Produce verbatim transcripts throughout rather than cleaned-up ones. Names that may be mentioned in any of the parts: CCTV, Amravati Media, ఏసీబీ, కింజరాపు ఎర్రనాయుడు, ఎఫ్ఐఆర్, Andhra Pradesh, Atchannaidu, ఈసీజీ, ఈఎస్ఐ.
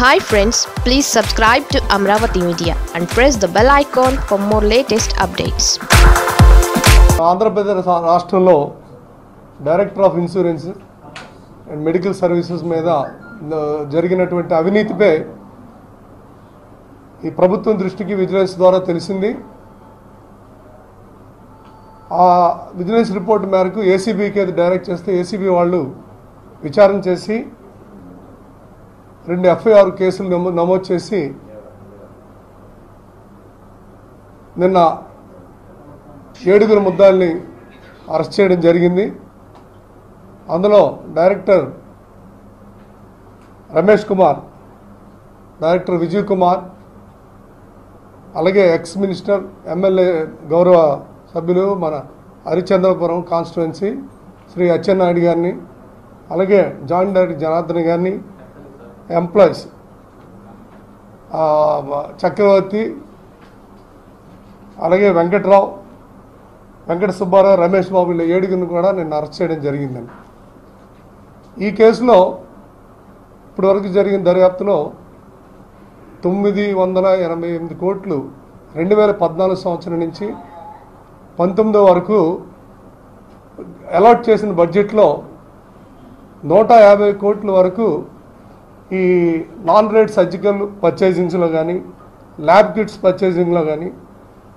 Hi friends, please subscribe to Amravati Media and press the bell icon for more latest updates. Andhra Pradesh రాష్ట్రంలో director of insurance and medical services మీద జరిగినటువంటి అవినీతిపై ఈ ప్రభుత్వం దృష్టికి vigilance ద్వారా తెలిసింది. ఆ విజిలెన్స్ రిపోర్ట్ మేరకు ఏసీబీకి డైరెక్ట్ చేస్తే ఏసీబీ వాళ్ళు విచారణ చేసి రెండు ఎఫ్ఐఆర్ కేసులు నమోదు చేసి నిన్న ఏడుగురు ముద్దాల్ని అరెస్ట్ చేయడం జరిగింది. అందులో డైరెక్టర్ రమేష్ కుమార్, డైరెక్టర్ విజయ్ కుమార్, అలాగే ఎక్స్ మినిస్టర్ ఎమ్మెల్యే గౌరవ సభ్యులు మన హరిచంద్రపురం కాన్స్టిట్యుయెన్సీ శ్రీ అచ్చెన్నాయుడు గారిని, అలాగే జాయింట్ డైరెక్టర్ జనార్దన్ గారిని, ఎంప్లాయీస్ చక్రవర్తి, అలాగే వెంకట్రావు, వెంకట సుబ్బారావు, రమేష్ బాబు, ఇలా ఏడుగురిని కూడా నేను అరెస్ట్ చేయడం జరిగిందండి. ఈ కేసులో ఇప్పటివరకు జరిగిన దర్యాప్తులో తొమ్మిది వందల ఎనభై ఎనిమిది కోట్లు రెండు వేల పద్నాలుగు సంవత్సరం నుంచి పంతొమ్మిదో వరకు అలాట్ చేసిన బడ్జెట్లో నూట యాభై కోట్ల వరకు ఈ నాన్ రేట్ సర్జికల్ పర్చేసింగ్స్లో కానీ, ల్యాబ్ కిట్స్ పర్చేసింగ్లో కానీ,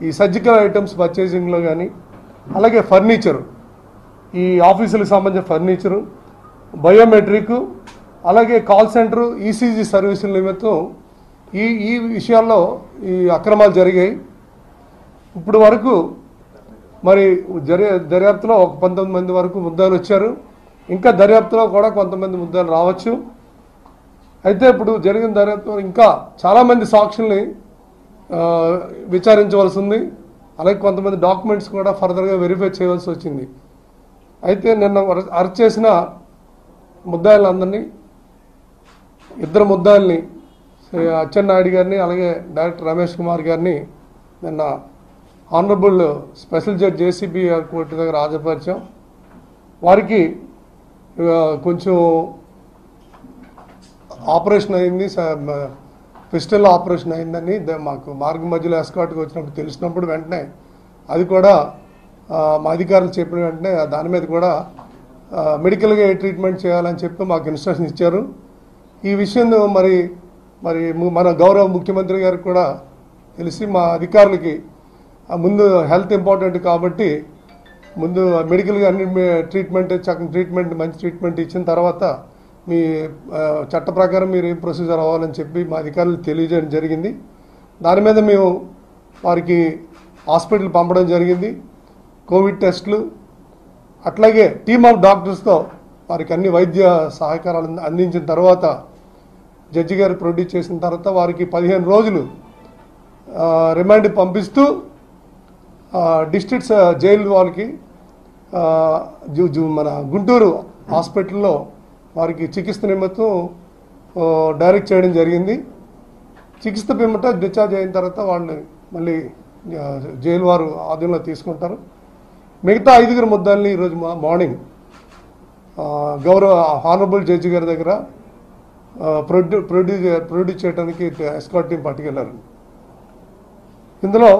ఈ సర్జికల్ ఐటమ్స్ పర్చేసింగ్లో కానీ, అలాగే ఫర్నిచరు, ఈ ఆఫీసులకు సంబంధించిన ఫర్నిచరు, బయోమెట్రిక్, అలాగే కాల్ సెంటరు, ఈసీజీ సర్వీసుల నిమిత్తం ఈ ఈ విషయాల్లో ఈ అక్రమాలు జరిగాయి. ఇప్పుడు వరకు మరి దర్యా దర్యాప్తులో ఒక పంతొమ్మిది మంది వరకు ముద్దాలు వచ్చారు. ఇంకా దర్యాప్తులో కూడా కొంతమంది ముద్దాలు రావచ్చు. అయితే ఇప్పుడు జరిగిన దర్యాప్తులో ఇంకా చాలామంది సాక్షుల్ని విచారించవలసి ఉంది. అలాగే కొంతమంది డాక్యుమెంట్స్ కూడా ఫర్దర్గా వెరిఫై చేయవలసి వచ్చింది. అయితే నిన్న అరెస్ట్ చేసిన ముద్దాయిలందరినీ, ఇద్దరు ముద్దాయిల్ని, శ్రీ అచ్చెన్నాయుడు గారిని అలాగే డైరెక్టర్ రమేష్ కుమార్ గారిని నిన్న honourable special judge ఏసీబీ court దగ్గర హాజరుపరిచాం. వారికి కొంచెం ఆపరేషన్ అయింది, పిస్టల్ ఆపరేషన్ అయిందని మాకు మార్గ మధ్యలో ఎస్కాట్కి వచ్చినప్పుడు తెలిసినప్పుడు వెంటనే అది కూడా మా అధికారులు చెప్పిన వెంటనే దాని మీద కూడా మెడికల్గా ఏ ట్రీట్మెంట్ చేయాలని చెప్పి మాకు ఇన్స్ట్రక్షన్ ఇచ్చారు. ఈ విషయం మరి మరి మన గౌరవ ముఖ్యమంత్రి గారికి కూడా తెలిసి మా అధికారులకి ముందు హెల్త్ ఇంపార్టెంట్ కాబట్టి ముందు మెడికల్గా అన్ని ట్రీట్మెంట్ చక్కని ట్రీట్మెంట్ మంచి ట్రీట్మెంట్ ఇచ్చిన తర్వాత మీ చట్ట ప్రకారం మీరు ఏం ప్రొసీజర్ అవ్వాలని చెప్పి మా అధికారులు తెలియజేయడం జరిగింది. దాని మీద మేము వారికి హాస్పిటల్ పంపడం జరిగింది. కోవిడ్ టెస్టులు అట్లాగే టీమ్ ఆఫ్ డాక్టర్స్తో వారికి అన్ని వైద్య సహకారాలు అందించిన తర్వాత జడ్జి గారు ప్రొడ్యూస్ చేసిన తర్వాత వారికి పదిహేను రోజులు రిమాండ్ పంపిస్తూ డిస్ట్రిక్ట్స్ జైలు వాళ్ళకి మన గుంటూరు హాస్పిటల్లో వారికి చికిత్స నిమిత్తం డైరెక్ట్ చేయడం జరిగింది. చికిత్స పిమ్మట డిశ్చార్జ్ అయిన తర్వాత వాళ్ళని మళ్ళీ జైలు వారు ఆధీనంలో తీసుకుంటారు. మిగతా ఐదుగురు ముద్దాల్ని ఈరోజు మార్నింగ్ గౌరవ హానరబుల్ జడ్జి గారి దగ్గర ప్రొడ్యూ ప్రొడ్యూస్ ప్రొడ్యూస్ చేయడానికి ఎస్కాట్ టీం పట్టుకెళ్ళారు. ఇందులో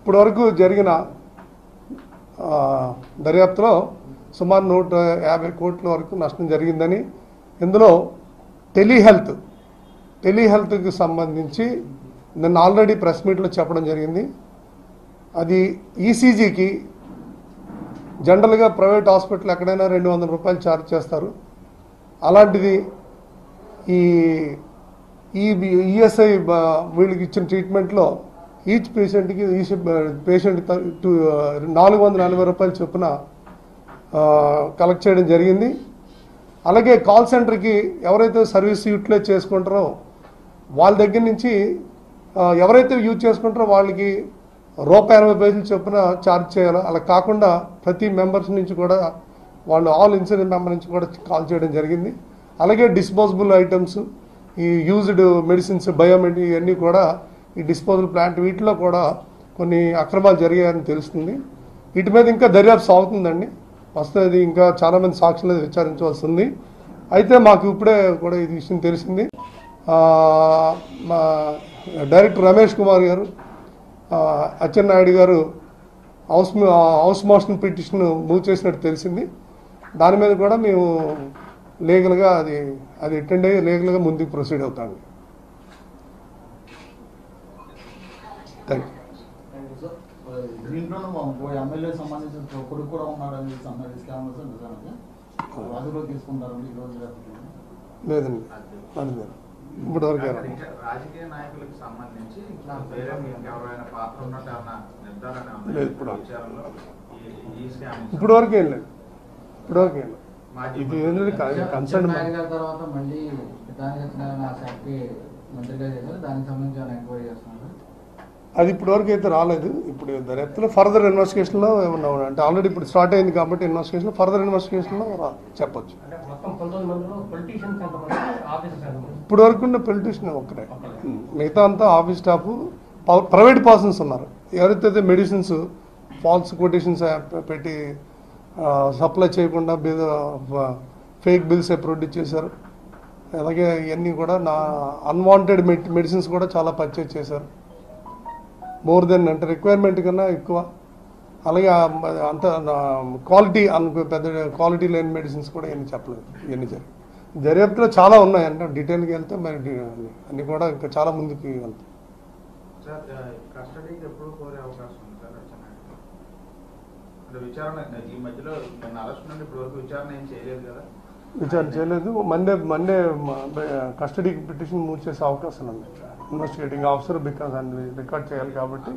ఇప్పటివరకు జరిగిన దర్యాప్తులో సుమారు నూట యాభై కోట్ల వరకు నష్టం జరిగిందని, ఇందులో టెలిహెల్త్ టెలిహెల్త్కి సంబంధించి నిన్న ఆల్రెడీ ప్రెస్ మీట్లో చెప్పడం జరిగింది. అది ఈసీజీకి జనరల్గా ప్రైవేట్ హాస్పిటల్ ఎక్కడైనా రెండు వందల రూపాయలు ఛార్జ్ చేస్తారు. అలాంటిది ఈ ఈఎస్ఐ వీళ్ళకి ఇచ్చిన ట్రీట్మెంట్లో ఈచ్ పేషెంట్కి ఈచ్ పేషెంట్ నాలుగు వందల నలభై రూపాయలు చొప్పున కలెక్ట్ చేయడం జరిగింది. అలాగే కాల్ సెంటర్కి ఎవరైతే సర్వీస్ యూటిలైజ్ చేసుకుంటారో వాళ్ళ దగ్గర నుంచి ఎవరైతే యూజ్ చేసుకుంటారో వాళ్ళకి రూపాయి ఎనభై పైసలు చొప్పున ఛార్జ్ చేయాలి. అలా కాకుండా ప్రతి మెంబర్స్ నుంచి కూడా వాళ్ళు ఆల్ ఇన్సూరెన్స్ మెంబర్ నుంచి కూడా కాల్ చేయడం జరిగింది. అలాగే డిస్పోజబుల్ ఐటమ్స్, ఈ యూజ్డ్ మెడిసిన్స్, బయోమెడ్, ఇవన్నీ కూడా ఈ డిస్పోజబుల్ ప్లాంట్ వీటిలో కూడా కొన్ని అక్రమాలు జరిగాయని తెలుస్తుంది. వీటి మీద ఇంకా దర్యాప్తు సాగుతుందండి. వస్తుంది. ఇంకా చాలామంది సాక్షులను విచారించవలసి ఉంది. అయితే మాకు ఇప్పుడే కూడా ఈ విషయం తెలిసింది మా డైరెక్టర్ రమేష్ కుమార్ గారు అచ్చెన్నాయుడు గారు house house motion petition move చేసినట్టు తెలిసింది దాని మీద కూడా మేము లీగల్ గా అది అది అటెండ్ అయ్యి లీగల్ గా ముందుకు ప్రొసీడ్ అవుతాం లేదండి అందులో ఇప్పటివరకు ఏం లేదు ఇప్పటివరకు ఏం లేదు ఇది ఏంటంటే కన్సర్న్ తర్వాత మళ్ళీ అది ఇప్పటివరకు అయితే రాలేదు ఇప్పుడు దర్యాప్తులో ఫర్దర్ ఇన్వెస్టిగేషన్లో ఏమన్నా అంటే ఆల్రెడీ ఇప్పుడు స్టార్ట్ అయింది కాబట్టి ఇన్వెస్టిగేషన్ ఫర్దర్ ఇన్వెస్టిగేషన్లో చెప్పచ్చు ఇప్పటివరకు ఉన్న పొలిటీషియన్ ఒక్కడే మిగతా అంతా ఆఫీస్ స్టాఫ్ ప్రైవేట్ పర్సన్స్ ఉన్నారు ఎవరైతే మెడిసిన్స్ ఫాల్స్ కోటేషన్స్ పెట్టి సప్లై చేయకుండా ఫేక్ బిల్స్ ప్రొడ్యూస్ చేశారు అలాగే ఇవన్నీ కూడా నా అన్వాంటెడ్ మెడిసిన్స్ కూడా చాలా పర్చేజ్ చేశారు మోర్ దెన్ అంటే రిక్వైర్మెంట్ కన్నా ఎక్కువ అలాగే అంత క్వాలిటీ అనుకో పెద్ద క్వాలిటీ లేని మెడిసిన్స్ కూడా ఇవన్నీ చెప్పలేదు ఇవన్నీ జరిగి దర్యాప్తులో చాలా ఉన్నాయి అంటే డీటెయిల్గా వెళ్తే మరి అన్నీ కూడా ఇంకా చాలా ముందుకు వెళ్తాయి విచారణ చేయలేదు మండే మండే కస్టడీకి పిటిషన్ మూవ్ చేసే అవకాశం ఉంది ఇన్వెస్టిగేటింగ్ ఆఫీసర్ బికాస్ అన్ని రికార్డ్ చేయాలి కాబట్టి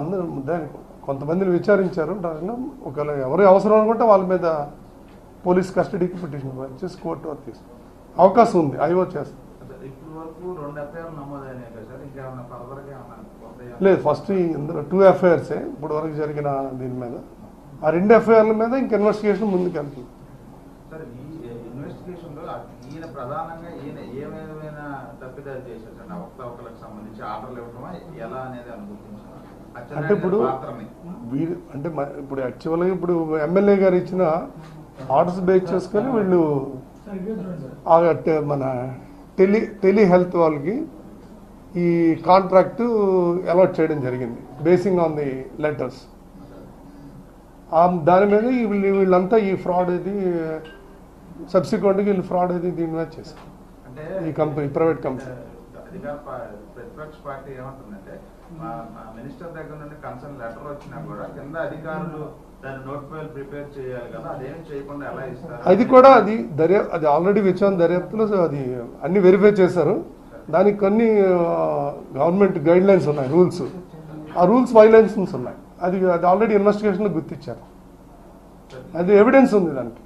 అందరూ దానికి కొంతమందిని విచారించారు దానిలో ఒకవేళ ఎవరు అవసరం అనుకుంటే వాళ్ళ మీద పోలీస్ కస్టడీకి పిటిషన్ వచ్చేసి కోర్టు వరకు తీసుకు అవకాశం ఉంది ఐఓ చేస్తారు లేదు ఫస్ట్ ఇందులో టూ ఎఫ్ఐఆర్సే ఇప్పుడు వరకు జరిగిన దీని మీద ఆ రెండు ఎఫ్ఐఆర్ల మీద ఇంక ఇన్వెస్టిగేషన్ ముందుకు వెళ్తుంది అంటే ఇప్పుడు వీరు అంటే ఇప్పుడు యాక్చువల్గా ఇప్పుడు ఎమ్మెల్యే గారు ఇచ్చిన ఆర్డర్స్ బేస్ చేసుకొని వీళ్ళు మన టెలి టెలి హెల్త్ వాళ్ళకి ఈ కాంట్రాక్టు అలాట్ చేయడం జరిగింది బేసింగ్ ఆన్ ది లెటర్స్ దాని మీద వీళ్ళు వీళ్ళంతా ఈ ఫ్రాడ్ ఇది సబ్సిక్వెంట్గా వీళ్ళు ఫ్రాడ్ ఇది దీని మీద చేశారు ఈ కంపెనీ ప్రైవేట్ కంపెనీ ప్రతిపక్ష పార్టీ ఏమంటుందంటే మినిస్టర్ దగ్గర నుండి కన్సర్న్ లెటర్ వచ్చినా కూడా కింద అధికారులు అది కూడా అది దర్యా అది ఆల్రెడీ విచారణ దర్యాప్తులో అది అన్ని వెరిఫై చేశారు దానికి కొన్ని గవర్నమెంట్ గైడ్ లైన్స్ ఉన్నాయి రూల్స్ ఆ రూల్స్ వైలేషన్స్ ఉన్నాయి అది అది ఆల్రెడీ ఇన్వెస్టిగేషన్లో గుర్తించారు అది ఎవిడెన్స్ ఉంది దానికి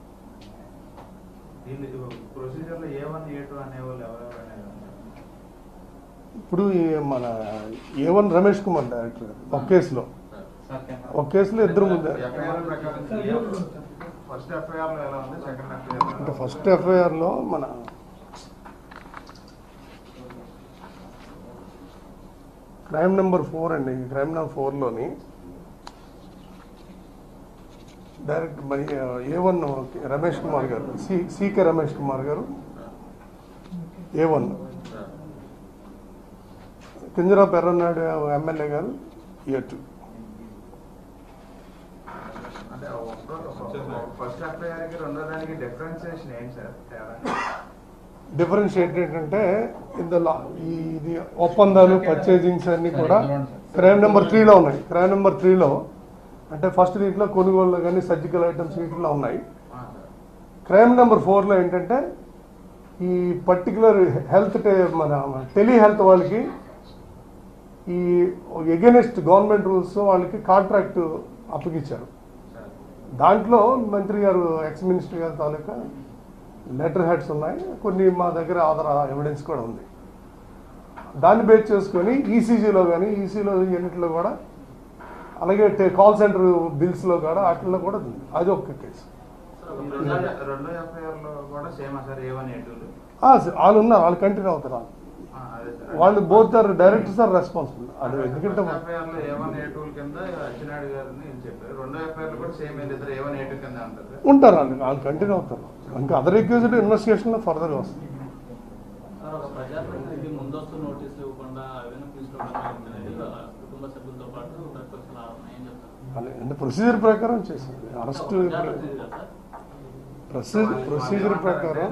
ఇప్పుడు మన A one Ramesh Kumar director ఒక కేసులో ఒక కేసులో ఇద్దరు ముందు అంటే ఫస్ట్ ఎఫ్ఐఆర్లో మన క్రైమ్ నెంబర్ ఫోర్ అండి క్రైమ్ నెంబర్ ఫోర్లోని డైరెక్ట్ మరి ఏ వన్ రమేష్ కుమార్ గారు సి సికే రమేష్ కుమార్ గారు A one కింజరాపు ఎర్రనాయుడు MLA గారు ఏ టూ డిఫరెన్స్ ఏంటంటే ఇందులో ఇది ఒప్పందాలు పర్చేజింగ్స్ అన్ని కూడా క్రైమ్ నెంబర్ త్రీలో ఉన్నాయి క్రైమ్ నెంబర్ త్రీలో అంటే ఫస్ట్ వీటిలో కొనుగోలు కానీ సర్జికల్ ఐటమ్స్ వీటిలో ఉన్నాయి క్రైమ్ నెంబర్ ఫోర్లో ఏంటంటే ఈ పర్టికులర్ హెల్త్ మన టెలి హెల్త్ వాళ్ళకి ఈ ఎగెనెస్ట్ గవర్నమెంట్ రూల్స్ వాళ్ళకి కాంట్రాక్ట్ అప్పగించారు దాంట్లో మంత్రి గారు ఎక్స్ మినిస్టర్ గారి తాలూకా లెటర్ హెడ్స్ ఉన్నాయి కొన్ని మా దగ్గర ఆధార ఎవిడెన్స్ కూడా ఉంది దాన్ని బేస్ చేసుకొని ఈసీజీలో కానీ ఈసీలో యూనిట్లో కూడా అలాగే కాల్ సెంటర్ బిల్స్లో కూడా వాటిల్లో కూడా ఉంది అది ఒక్క కేసు వాళ్ళు ఉన్నారు వాళ్ళు కంటిన్యూ అవుతారు వాళ్ళు both are directors are responsible. అది ఎందుకంటే ఎఫ్ఐఆర్లో ఏ వన్ ఏ టూ కింద అచ్చెన్నాయుడు గారిని ఏం చెప్పారు, రెండో ఎఫ్ఐఆర్లో కూడా సేమ్ ఇద్దరు ఏ వన్ ఏ టూ కింద ఉంటారు ఉంటారు అండి, వాళ్ళు కంటిన్యూ అవుతారు. ఇంకా అదర్ అక్యూజ్డ్ ఇన్వెస్టిగేషన్లో ఫర్దర్ వస్తుంది. ప్రజాప్రతినిధి ముందస్తు నోటీసులు ఇవ్వకుండా అవన్నీ తీసుకోవడం కుటుంబ సభ్యులతో పాటు అంటే ప్రొసీజర్ ప్రకారం చేసింది అరెస్ట్ ప్రొసీజర్ ప్రకారం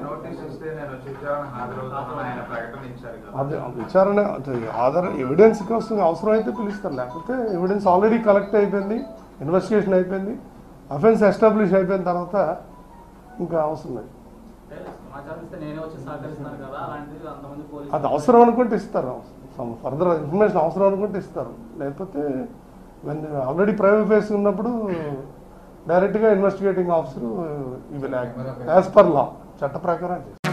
అదే విచారణ ఆధార ఎవిడెన్స్ కోసం అవసరం అయితే పిలుస్తారు, లేకపోతే ఎవిడెన్స్ ఆల్రెడీ కలెక్ట్ అయిపోయింది, ఇన్వెస్టిగేషన్ అయిపోయింది, అఫెన్స్ ఎస్టాబ్లిష్ అయిపోయిన తర్వాత ఇంకా అవసరం లేదు. అది అవసరం అనుకుంటే ఇస్తారు, ఫర్దర్ ఇన్ఫర్మేషన్ అవసరం అనుకుంటే ఇస్తారు, లేకపోతే ఆల్రెడీ ప్రైవేట్ ఫేస్ ఉన్నప్పుడు డైరెక్ట్గా investigating officer as per law చట్ట ప్రకారం